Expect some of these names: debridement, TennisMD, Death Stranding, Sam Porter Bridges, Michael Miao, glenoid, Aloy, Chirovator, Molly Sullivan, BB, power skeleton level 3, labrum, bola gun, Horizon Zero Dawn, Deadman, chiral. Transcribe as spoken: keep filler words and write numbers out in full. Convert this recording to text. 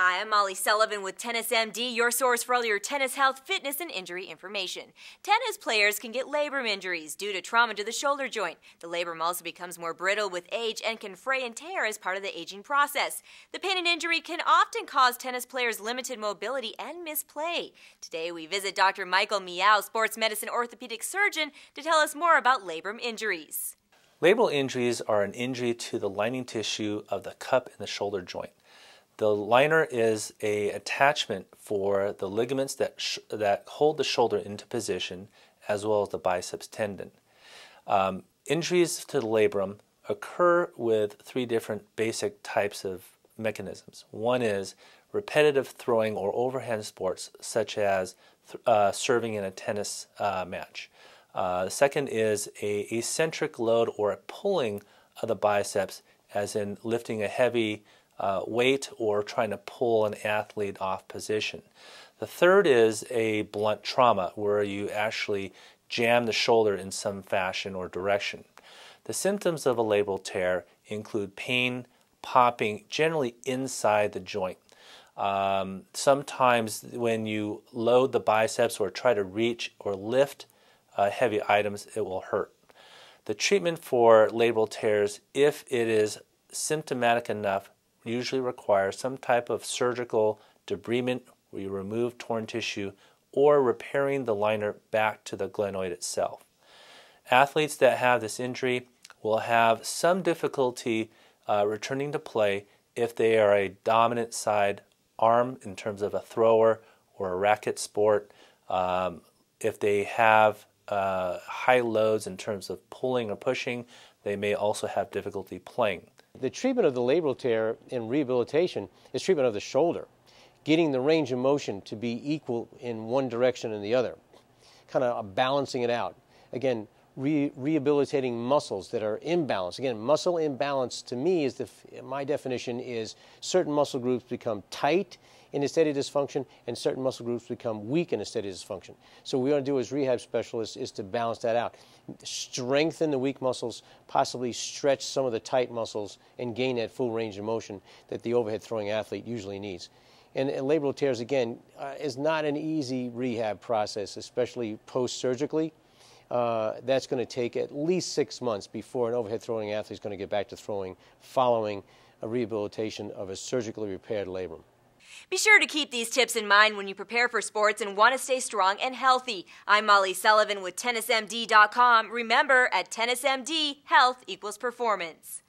Hi, I'm Molly Sullivan with TennisMD, your source for all your tennis health, fitness, and injury information. Tennis players can get labrum injuries due to trauma to the shoulder joint. The labrum also becomes more brittle with age and can fray and tear as part of the aging process. The pain and injury can often cause tennis players limited mobility and misplay. Today we visit Doctor Michael Miao, sports medicine orthopedic surgeon, to tell us more about labrum injuries. Labral injuries are an injury to the lining tissue of the cup and the shoulder joint. The liner is an attachment for the ligaments that, sh that hold the shoulder into position, as well as the biceps tendon. Um, injuries to the labrum occur with three different basic types of mechanisms. One is repetitive throwing or overhand sports, such as uh, serving in a tennis uh, match. Uh, the second is an eccentric load or a pulling of the biceps, as in lifting a heavy Uh, weight or trying to pull an athlete off position. The third is a blunt trauma, where you actually jam the shoulder in some fashion or direction. The symptoms of a labral tear include pain, popping, generally inside the joint. Um, sometimes when you load the biceps or try to reach or lift uh, heavy items, it will hurt. The treatment for labral tears, if it is symptomatic enough, usually require some type of surgical debridement, where you remove torn tissue, or repairing the liner back to the glenoid itself. Athletes that have this injury will have some difficulty uh, returning to play if they are a dominant side arm in terms of a thrower or a racket sport, um, if they have uh, high loads in terms of pulling or pushing, they may also have difficulty playing. The treatment of the labral tear in rehabilitation is treatment of the shoulder, getting the range of motion to be equal in one direction and the other, kind of balancing it out. Again, re rehabilitating muscles that are imbalanced. Again, muscle imbalance to me is the, my definition is certain muscle groups become tight in a state of dysfunction and certain muscle groups become weak in a state of dysfunction. So what we want to do as rehab specialists is to balance that out. Strengthen the weak muscles, possibly stretch some of the tight muscles and gain that full range of motion that the overhead throwing athlete usually needs. And, and labral tears, again, uh, is not an easy rehab process, especially post-surgically. Uh, that's going to take at least six months before an overhead throwing athlete is going to get back to throwing following a rehabilitation of a surgically repaired labrum. Be sure to keep these tips in mind when you prepare for sports and want to stay strong and healthy. I'm Molly Sullivan with tennis M D dot com. Remember, at tennis M D, health equals performance.